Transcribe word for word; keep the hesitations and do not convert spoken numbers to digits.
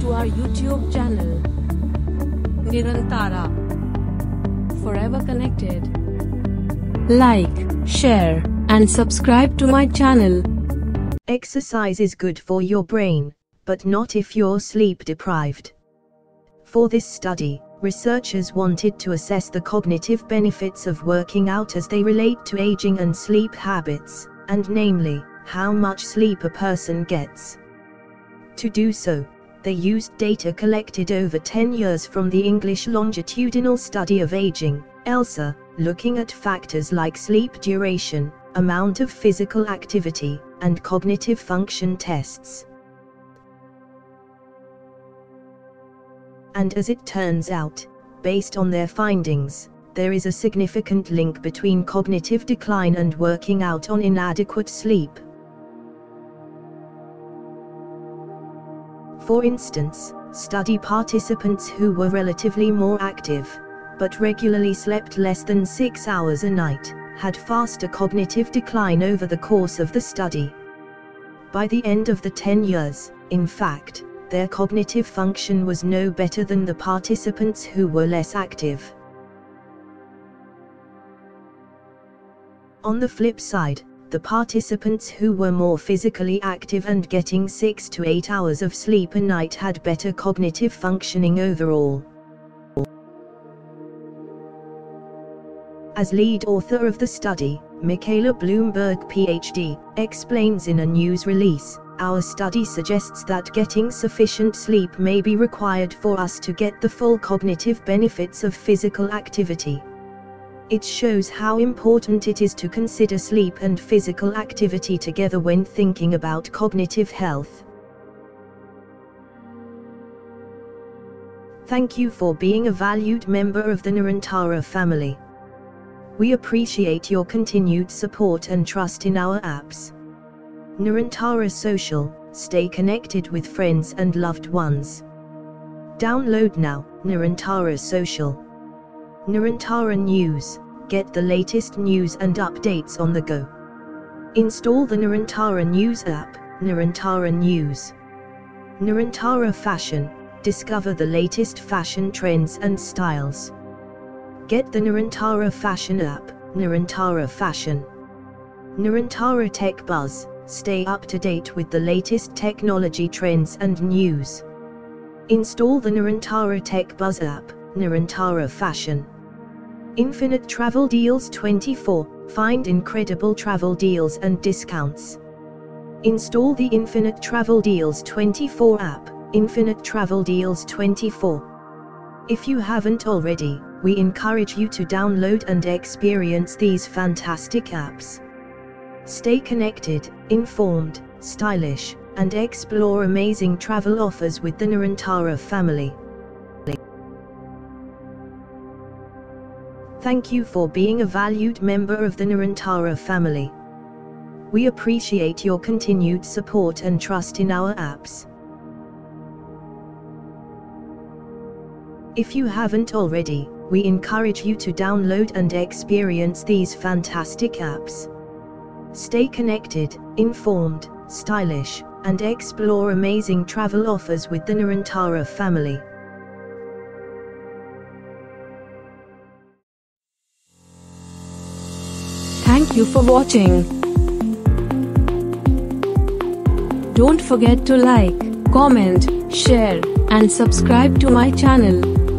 to our YouTube channel, Nirantara. Forever connected. Like, share, and subscribe to my channel. Exercise is good for your brain, but not if you're sleep deprived. For this study, researchers wanted to assess the cognitive benefits of working out as they relate to aging and sleep habits, and namely, how much sleep a person gets. To do so, they used data collected over ten years from the English Longitudinal Study of Aging, ELSA, looking at factors like sleep duration, amount of physical activity, and cognitive function tests. And as it turns out, based on their findings, there is a significant link between cognitive decline and working out on inadequate sleep. For instance, study participants who were relatively more active, but regularly slept less than six hours a night, had faster cognitive decline over the course of the study. By the end of the ten years, in fact, their cognitive function was no better than the participants who were less active. On the flip side, the participants who were more physically active and getting six to eight hours of sleep a night had better cognitive functioning overall. As lead author of the study, Michaela Bloomberg, P H D, explains in a news release, "Our study suggests that getting sufficient sleep may be required for us to get the full cognitive benefits of physical activity. It shows how important it is to consider sleep and physical activity together when thinking about cognitive health." Thank you for being a valued member of the Nirantara family. We appreciate your continued support and trust in our apps. Nirantara Social, stay connected with friends and loved ones. Download now, Nirantara Social. Nirantara News, get the latest news and updates on the go. Install the Nirantara News app, Nirantara News. Nirantara Fashion, discover the latest fashion trends and styles. Get the Nirantara Fashion app, Nirantara Fashion. Nirantara Tech Buzz, stay up to date with the latest technology trends and news. Install the Nirantara Tech Buzz app, Nirantara Fashion. Infinite Travel Deals twenty-four, find incredible travel deals and discounts. Install the Infinite Travel Deals twenty-four app, Infinite Travel Deals twenty-four. If you haven't already, we encourage you to download and experience these fantastic apps. Stay connected, informed, stylish, and explore amazing travel offers with the Nirantara family. Thank you for being a valued member of the Nirantara family. We appreciate your continued support and trust in our apps. If you haven't already, we encourage you to download and experience these fantastic apps. Stay connected, informed, stylish, and explore amazing travel offers with the Nirantara family. Thank you for watching. Don't forget to like, comment, share, and subscribe to my channel.